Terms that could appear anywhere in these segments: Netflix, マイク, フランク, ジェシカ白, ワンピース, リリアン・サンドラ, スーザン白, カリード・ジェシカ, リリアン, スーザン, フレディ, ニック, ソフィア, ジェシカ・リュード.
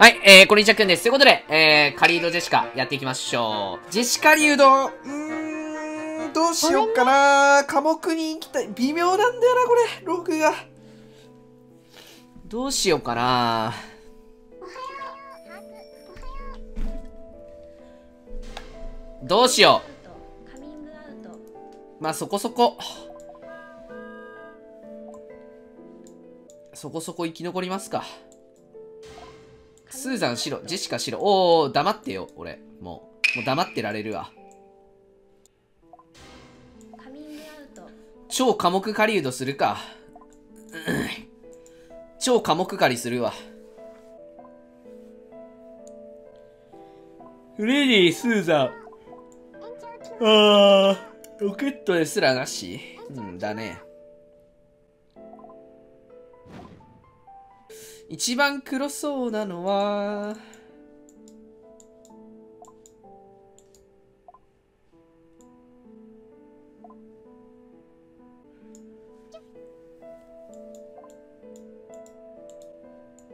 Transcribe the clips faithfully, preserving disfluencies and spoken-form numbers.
はい、えー、こんにちは、くんです。ということで、えー、カリード・ジェシカ、やっていきましょう。ジェシカ・リュード、うーん、どうしよっかな。科目に行きたい。微妙なんだよな、これ、ログが。どうしようかな。どうしよう。まあ、そこそこ。そこそこ生き残りますか。スーザン白、ジェシカ白。おー、黙ってよ、俺。もう、もう黙ってられるわ。カミングアウト。超寡黙狩人するか。超寡黙狩りするわ。フレディ、スーザン。あー、ロケットですらなし。うんだね。一番黒そうなのは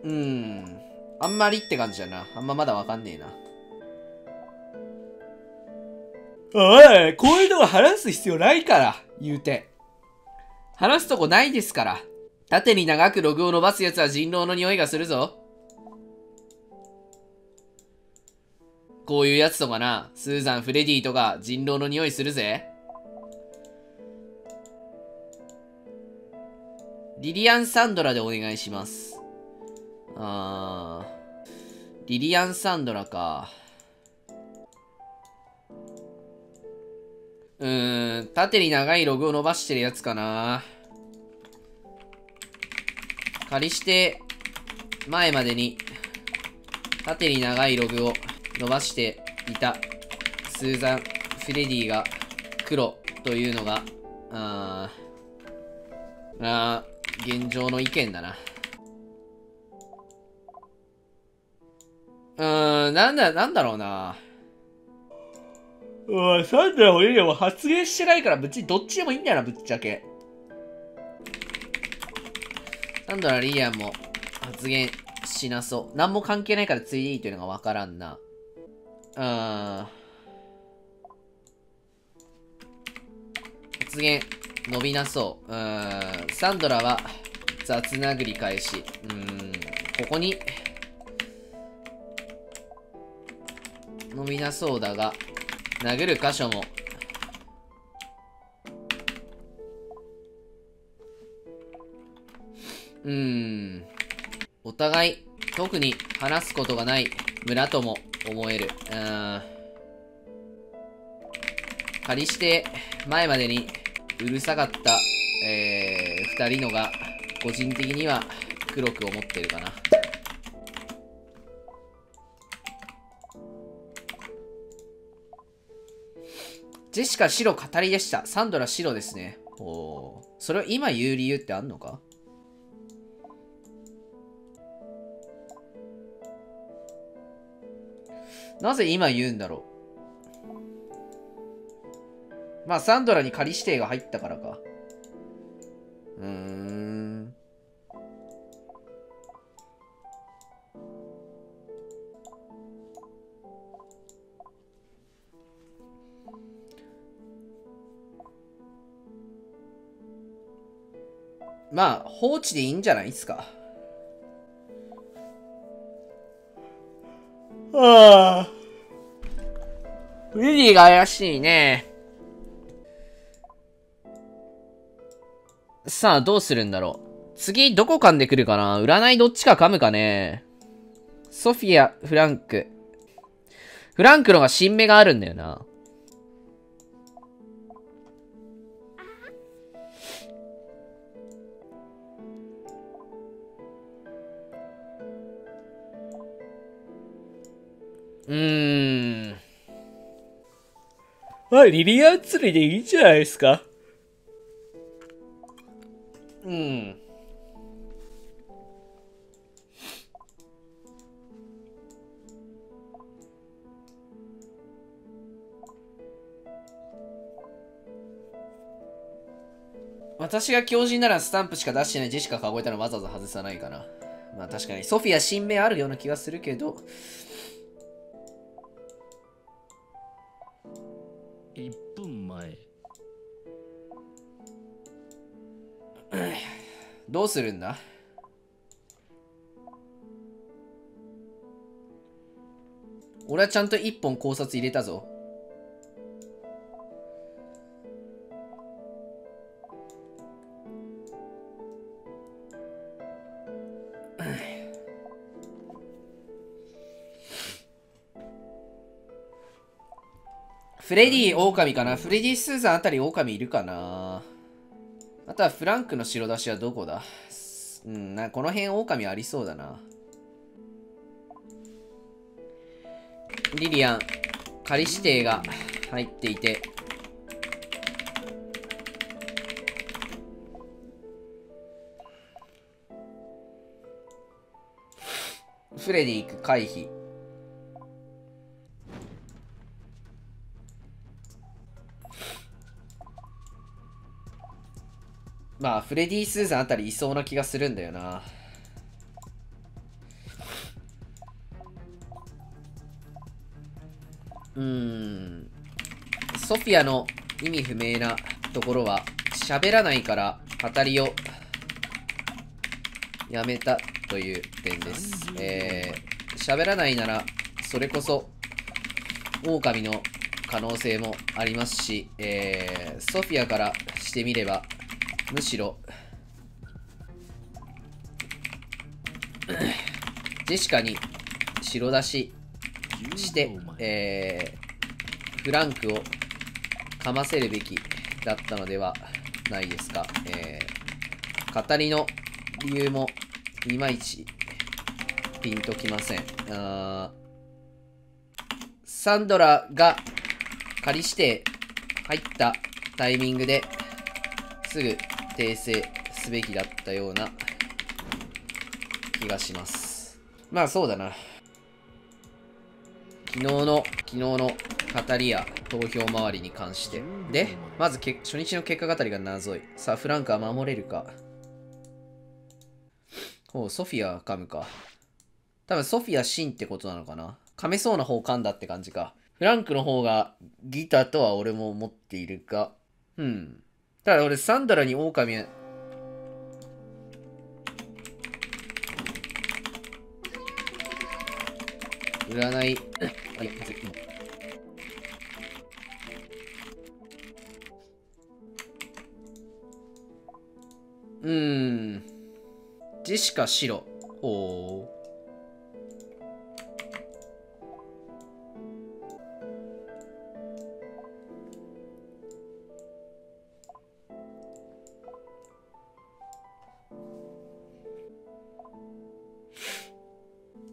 うんあんまりって感じだな。あんままだわかんねえな。おい、こういうのは話す必要ないから。言うて話すとこないですから。縦に長くログを伸ばすやつは人狼の匂いがするぞ。こういうやつとかな、スーザン、フレディとか人狼の匂いするぜ。リリアン・サンドラでお願いします。あー、リリアン・サンドラか。うーん、縦に長いログを伸ばしてるやつかな。仮して、前までに、縦に長いログを伸ばしていた、スーザン・フレディが黒というのが、あー、あー、現状の意見だな。うーん、なんだ、なんだろうな。おい、サンドラもユリアも発言してないから、別にどっちでもいいんだよな、ぶっちゃけ。サンドラ・リリアンも発言しなそう。何も関係ないからついでいいというのがわからんな。うーん。発言伸びなそう。うーん。サンドラは雑殴り返し。うーん。ここに伸びなそうだが、殴る箇所もうーん。お互い、特に話すことがない村とも思える。うーん。仮して、前までにうるさかった、えー、二人のが、個人的には黒く思ってるかな。ジェシカ白語りでした。サンドラ白ですね。おー。それを今言う理由ってあんのか？なぜ今言うんだろう。まあ、サンドラに仮指定が入ったからか。うーん。まあ、放置でいいんじゃないですか。ああ。フレディが怪しいね。さあ、どうするんだろう。次、どこ噛んでくるかな。占いどっちか噛むかね。ソフィア、フランク。フランクのが新芽があるんだよな。うーん。まあ、リリアン釣りでいいんじゃないですか。うん。私が強靭ならスタンプしか出してないジェシカカゴエタのわざわざ外さないかな。うまあ確かにソフィア新名あるような気がするけど、いっぷんまえどうするんだ。俺はちゃんといっぽん考察入れたぞ。フレディ狼かな。フレディ・スーザンあたり狼いるかな。あとはフランクの白出しはどこだ。うん、なこの辺狼ありそうだな。リリアン仮指定が入っていて、フレディ行く回避。まあフレディ・スーザンあたりいそうな気がするんだよな。うーん、ソフィアの意味不明なところは喋らないから語りをやめたという点です。えー、喋らないならそれこそ狼の可能性もありますし、えー、ソフィアからしてみればむしろジェシカに白出しして、えー、フランクをかませるべきだったのではないですか。えー、語りの理由もいまいちピンときません。あサンドラが仮指定入ったタイミングですぐ訂正すべきだったような気がします。まあそうだな、昨日の、昨日の語りや投票周りに関して。で、まずけ初日の結果語りが謎い。さあ、フランクは守れるか。ほう、ソフィア噛むか。多分ソフィアシンってことなのかな。噛めそうな方噛んだって感じか。フランクの方がギターとは俺も思っているが。うん。ただ俺、サンドラに狼は。占いうーん、ジェシカ白。おー、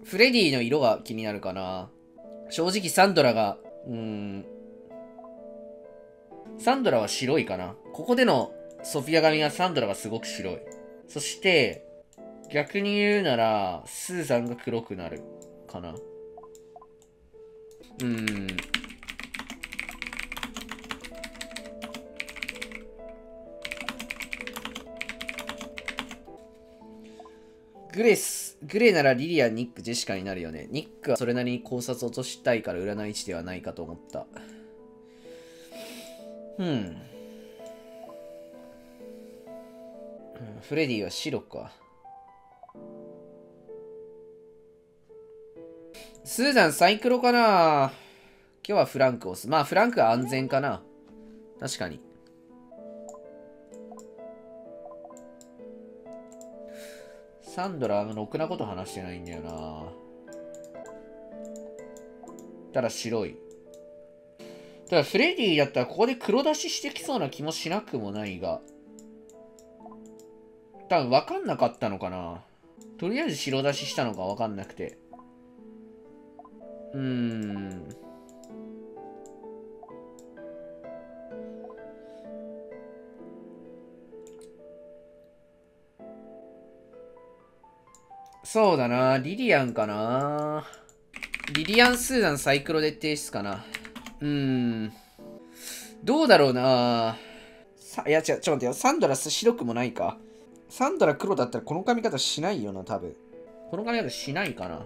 フレディの色が気になるかな。正直サンドラが、うーん。サンドラは白いかな。ここでのソフィア髪がサンドラがすごく白い。そして、逆に言うなら、スーザンが黒くなるかな。うーん。グレス。グレーならリリア、ニック、ジェシカになるよね。ニックはそれなりに考察を落としたいから占い師ではないかと思った。うん。フレディは白か。スーザンサイクロかな。今日はフランクを押す。まあフランクは安全かな。確かに。サンドラはろくなこと話してないんだよな。ただ白い。ただフレディだったらここで黒出ししてきそうな気もしなくもないが、多分分かんなかったのかな。とりあえず白出ししたのか分かんなくて。うーん。そうだな、リリアンかな。リリアン・スーザンサイクロで提出かな。うーん。どうだろうな。さ、いや違う、ちょっと待ってよ。サンドラ白くもないか。サンドラ黒だったらこの髪型しないよな、多分。この髪型しないかな。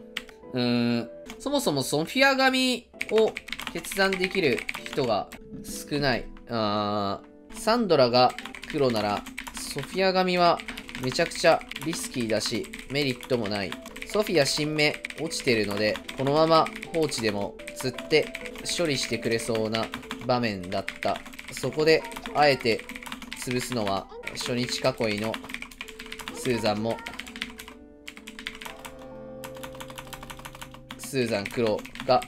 うーん。そもそもソフィア髪を決断できる人が少ない。あー、サンドラが黒なら、ソフィア髪はめちゃくちゃリスキーだし、メリットもない。ソフィア新芽落ちてるので、このまま放置でも釣って処理してくれそうな場面だった。そこで、あえて潰すのは、初日囲いのスーザンも、スーザン黒が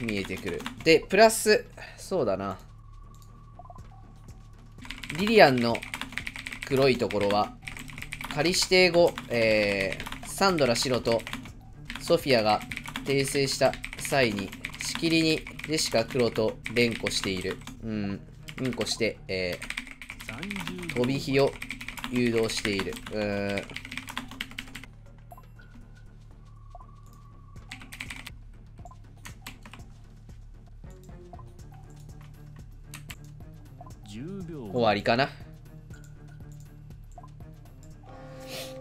見えてくる。で、プラス、そうだな。リリアンの黒いところは、仮指定後、えー、サンドラ白とソフィアが訂正した際にしきりにデシカ黒と連呼している。うん、連呼して、えー、飛び火を誘導している。うーん。終わりかな。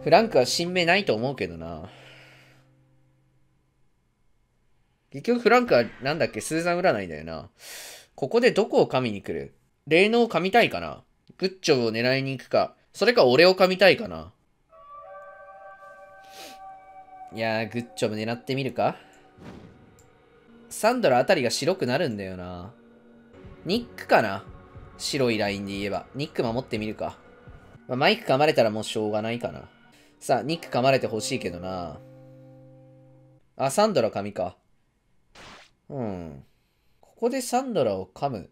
フランクは新芽ないと思うけどな。結局フランクはなんだっけ、スーザン占いだよな。ここでどこを噛みに来る？霊能を噛みたいかな？グッチョブを狙いに行くか。それか俺を噛みたいかな。いやー、グッチョブ狙ってみるか。サンドラあたりが白くなるんだよな。ニックかな？白いラインで言えば。ニック守ってみるか。まあ、マイク噛まれたらもうしょうがないかな。さあ、ニック噛まれてほしいけどな。あ、サンドラ噛みか。うん。ここでサンドラを噛む。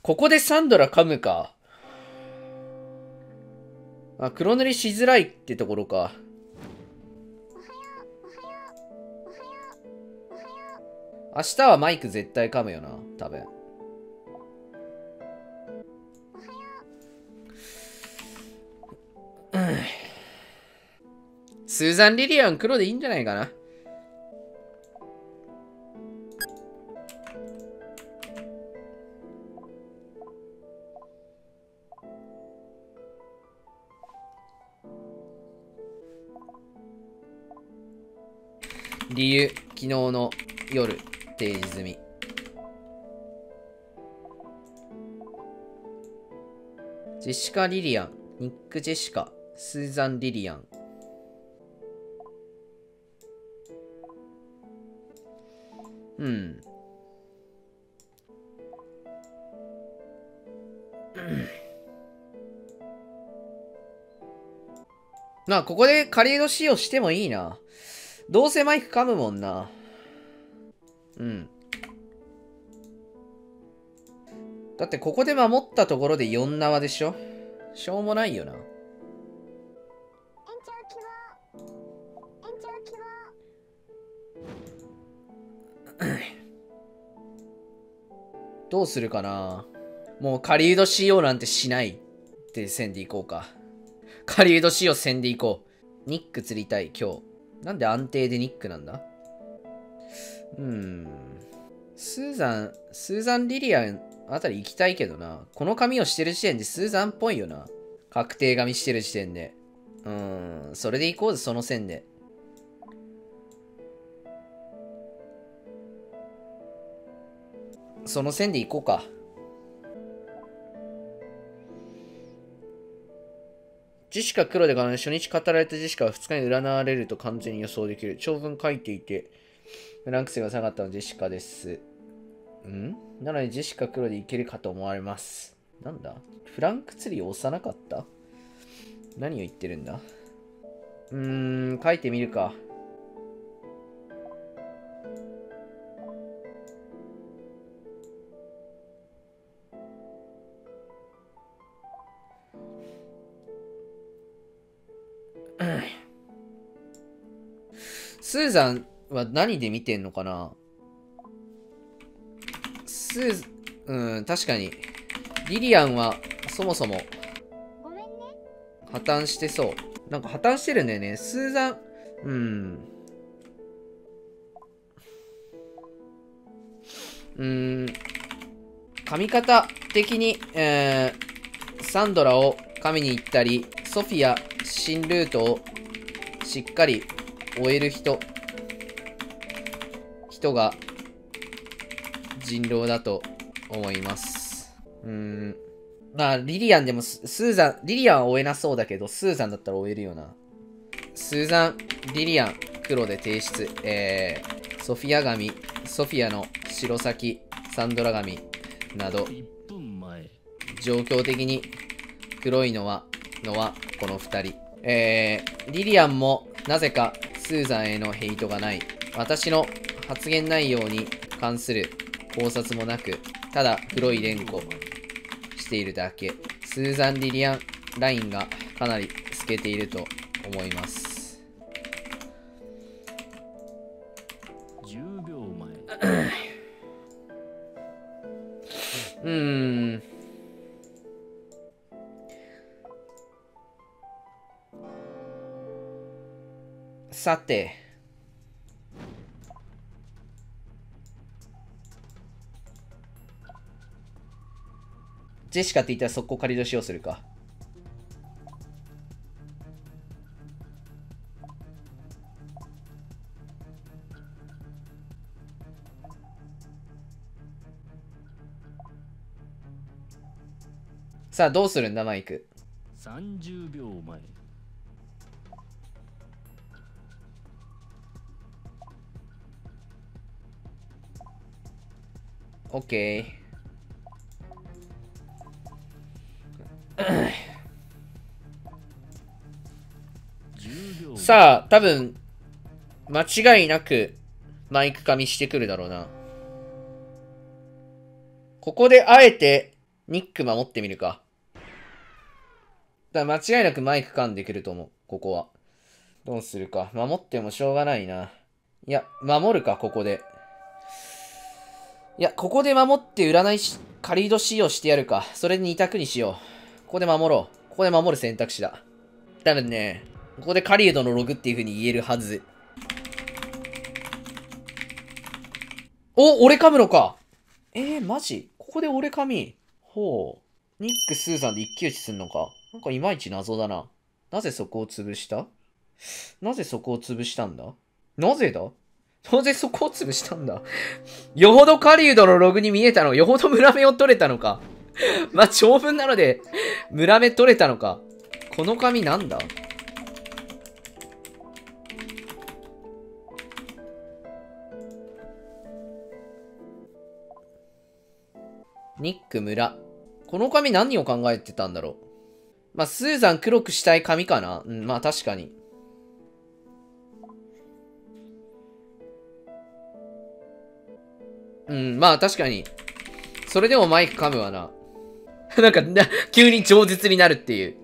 ここでサンドラ噛むか。あ、黒塗りしづらいってところか。明日はマイク絶対噛むよな、多分。スーザン・リリアン黒でいいんじゃないかな。理由、昨日の夜提示済み。ジェシカ・リリアン、ニック・ジェシカ、スーザン・リリアン。うん。まあ、ここで狩人使用してもいいな。どうせマイク噛むもんな。うん。だって、ここで守ったところでよん縄でしょ？しょうもないよな。どうするかな。もう狩人仕様なんてしないって線でいこうか。狩人仕様線でいこう。ニック釣りたい今日。なんで安定でニックなんだ。うーん。スーザン、スーザン・リリアンあたり行きたいけどな。この髪をしてる時点でスーザンっぽいよな。確定髪してる時点で。うーん。それで行こうぜ、その線で。その線でいこうか。ジェシカ黒でから、ね、初日語られたジェシカはふつかに占われると完全に予想できる。長文書いていて、ランク数が下がったのジェシカです。んなのでジェシカ黒でいけるかと思われます。なんだフランク釣りを押さなかった？何を言ってるんだ。うーん、書いてみるか。スーザンは何で見てんのかな。スー、うん、確かに。リリアンはそもそも破綻してそう。なんか破綻してるんだよね。スーザン、うん。うん。髪型的に、えー、サンドラを噛みに行ったり、ソフィア新ルートをしっかり終える人人が人狼だと思います。うーん、まあリリアンでもスーザン、リリアンは終えなそうだけど、スーザンだったら終えるよな。スーザン、リリアン黒で提出。えー、ソフィア神、ソフィアの白咲、サンドラ神など、状況的に黒いのはのはこのふたり。えー、リリアンもなぜかスーザンへのヘイトがない。私の発言内容に関する考察もなく、ただ黒い連呼しているだけ。スーザン・リリアンラインがかなり透けていると思います。じゅうびょうまえ。うーん、さて、ジェシカって言ったら速攻仮年をするか。さあどうするんだマイク。さんじゅうびょうまえ。オッケー。さあ多分間違いなくマイク噛みしてくるだろうな。ここであえてニック守ってみるか。だから間違いなくマイク噛んでくると思う。ここはどうするか。守ってもしょうがないな。いや守るか。ここで、いや、ここで守って占いし、仮移動使用してやるか。それにに択にしよう。ここで守ろう。ここで守る選択肢だ。多分ね、ここで狩人のログっていう風に言えるはず。お、俺噛むのか。えー、マジ？ここで俺噛み。ほう。ニック、スーザンで一騎打ちすんのか。なんかいまいち謎だな。なぜそこを潰した？なぜそこを潰したんだ？なぜだ？当然そこを潰したんだ。よほど狩人のログに見えたの。よほど村目を取れたのか。まあ、長文なので、村目取れたのか。この紙なんだ？ニック村。この紙何を考えてたんだろう。まあ、スーザン黒くしたい紙かな。うん、まあ確かに。うん、まあ確かに。それでもマイク噛むわな。なんかな、急に饒舌になるっていう。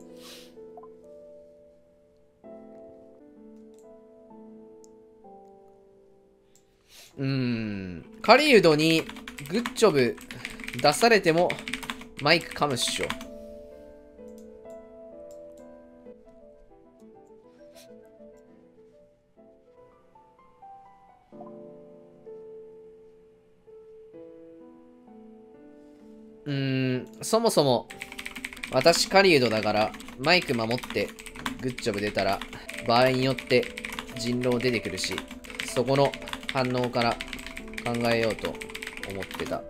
うーん。狩人にグッジョブ出されてもマイク噛むっしょ。うーん、そもそも私狩人だからマイク守ってグッジョブ出たら場合によって人狼出てくるし、そこの反応から考えようと思ってた。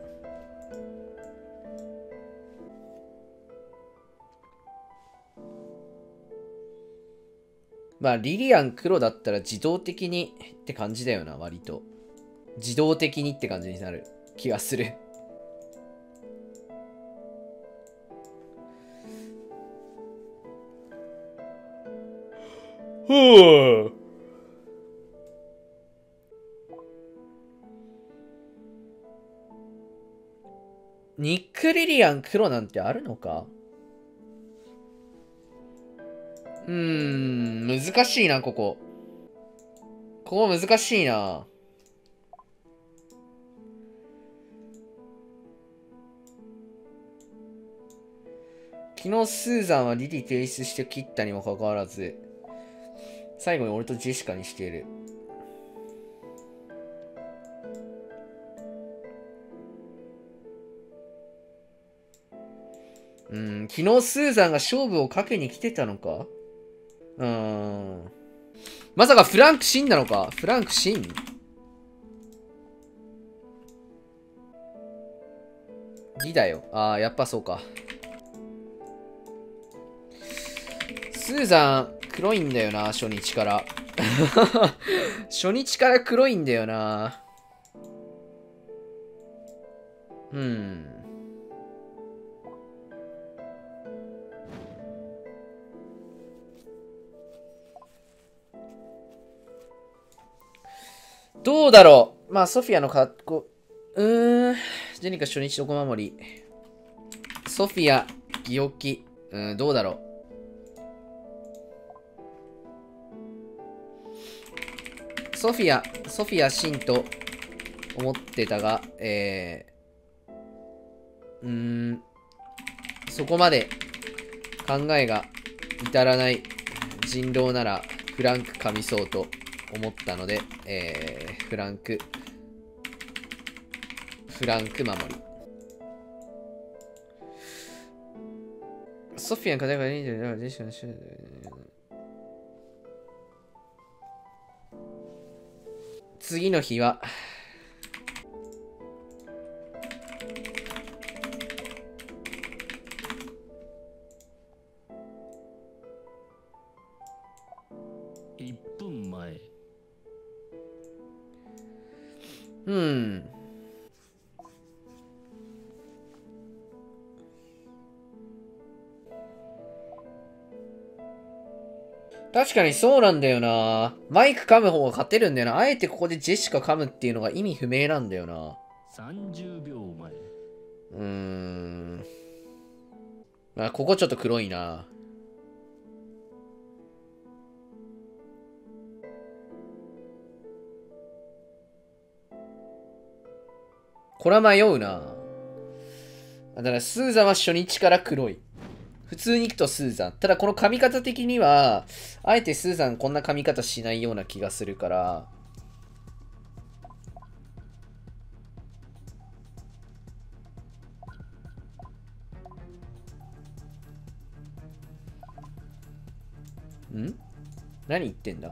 まあリリアン黒だったら自動的にって感じだよな。割と自動的にって感じになる気がする。ふう。ニック・リリアン黒なんてあるのか。うーん、難しいな、ここ。ここ難しいな。昨日スーザンはリリ提出して切ったにもかかわらず、最後に俺とジェシカにしている。うん、昨日スーザンが勝負をかけに来てたのか。うーん、まさかフランクシンなのか。フランクシンにだよ。ああ、やっぱそうか。スーザン、黒いんだよな、初日から。初日から黒いんだよな。うん。どうだろう。まあ、ソフィアの格好。うーん。ジェニカ初日の小守り。ソフィア、ギオキ。うん、どうだろう。ソフィア、ソフィア、シンと思ってたが、えー、うーん、そこまで考えが至らない人狼なら、フランク噛みそうと思ったので、えー、フランク、フランク守り。ソフィアの課題がいいんじゃないですか。次の日はいっぷんまえ。うん、確かにそうなんだよな。マイク噛む方が勝てるんだよな。あえてここでジェシカ噛むっていうのが意味不明なんだよな。さんじゅうびょうまえ。うーん。まあ、ここちょっと黒いな。これは迷うな。だから、スーザンは初日から黒い。普通に行くとスーザン。ただこの髪型的には、あえてスーザンこんな髪型しないような気がするから。ん？何言ってんだ？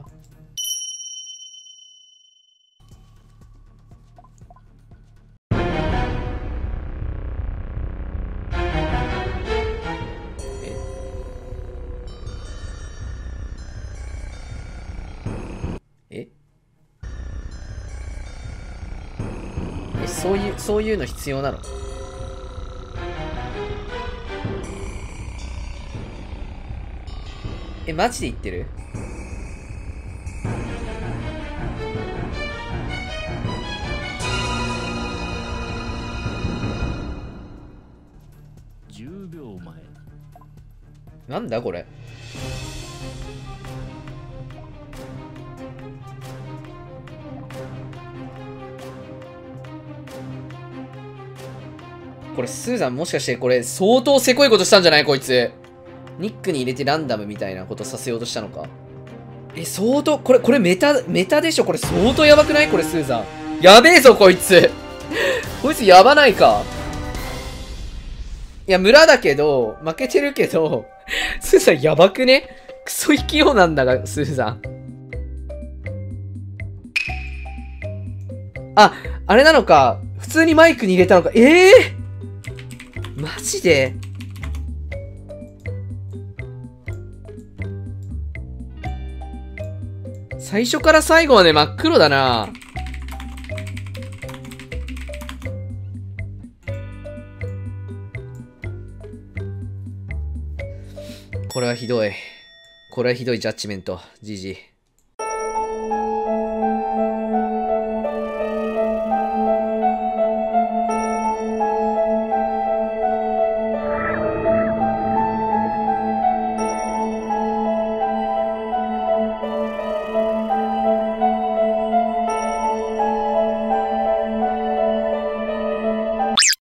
そういう、そういうの必要なの？え、マジで言ってる？じゅうびょうまえ。なんだこれ。これスーザンもしかしてこれ相当せこいことしたんじゃない？こいつニックに入れてランダムみたいなことさせようとしたのか。え、相当これこれメタメタでしょ。これ相当やばくない？これスーザンやべえぞこいつ。こいつやばないか。いや村だけど負けてるけどスーザンやばくね？クソ勢いなんだがスーザン。あ、あれなのか。普通にマイクに入れたのか。ええーマジで？最初から最後まで真っ黒だな。これはひどい。これはひどいジャッジメント。ジージー。